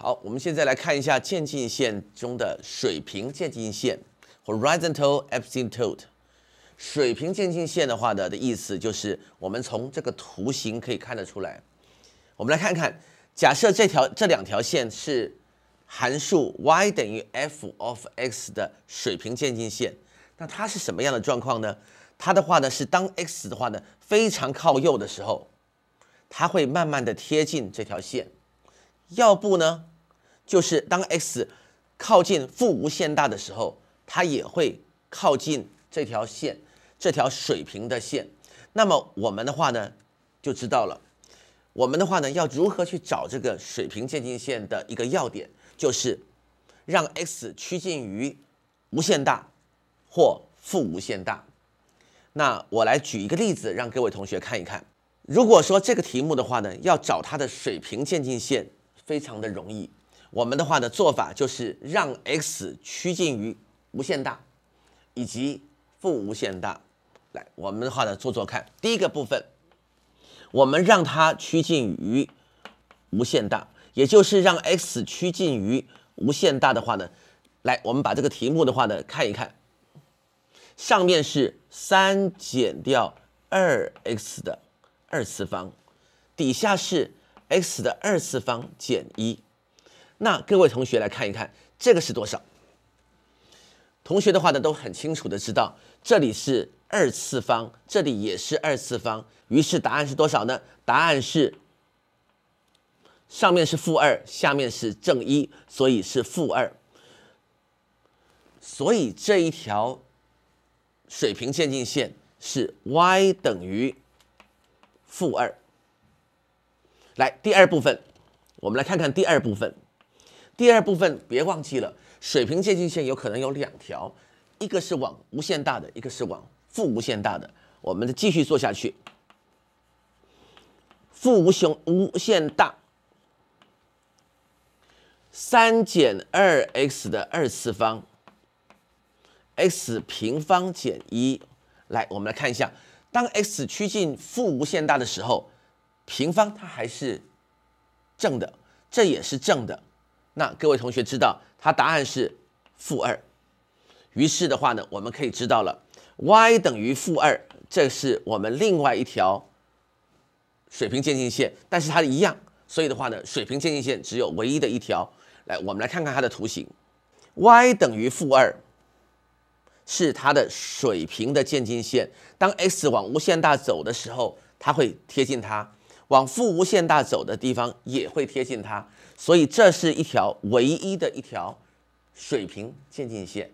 好，我们现在来看一下渐近线中的水平渐近线 （Horizontal Epsilon）。水平渐近线的话呢，的意思就是我们从这个图形可以看得出来。我们来看看，假设这两条线是函数 y 等于 f of x 的水平渐近线，那它是什么样的状况呢？它的话呢是当 x 的话呢非常靠右的时候，它会慢慢的贴近这条线。 要不呢，就是当 x 靠近负无限大的时候，它也会靠近这条线，这条水平的线。那么我们的话呢，就知道了。我们的话呢，要如何去找这个水平渐近线的一个要点，就是让 x 趋近于无限大或负无限大。那我来举一个例子，让各位同学看一看。如果说这个题目的话呢，要找它的水平渐近线。 非常的容易，我们的话呢做法就是让 x 趋近于无限大以及负无限大。来，我们的话呢做看。第一个部分，我们让它趋近于无限大，也就是让 x 趋近于无限大的话呢，来，我们把这个题目的话呢看一看，上面是3减掉 2x 的二次方，底下是。 x 的二次方减1，那各位同学来看一看，这个是多少？同学的话呢都很清楚的知道，这里是二次方，这里也是二次方，于是答案是多少呢？答案是上面是-2，下面是正1，所以是-2。所以这一条水平渐近线是 y 等于-2。 来，第二部分，我们来看看第二部分。第二部分别忘记了，水平渐近线有可能有两条，一个是往无限大的，一个是往负无限大的。我们继续做下去，负无限大，3减 2x 的二次方 ，x 平方减1。来，我们来看一下，当 x 趋近负无限大的时候。 平方它还是正的，这也是正的。那各位同学知道，它答案是-2。于是的话呢，我们可以知道了 y 等于-2，这是我们另外一条水平渐近线，但是它一样，所以的话呢，水平渐近线只有唯一的一条。来，我们来看看它的图形 ，y 等于-2。 是它的水平的渐近线。当 x 往无限大走的时候，它会贴近它。 往负无限大走的地方也会贴近它，所以这是一条唯一的一条水平渐近线。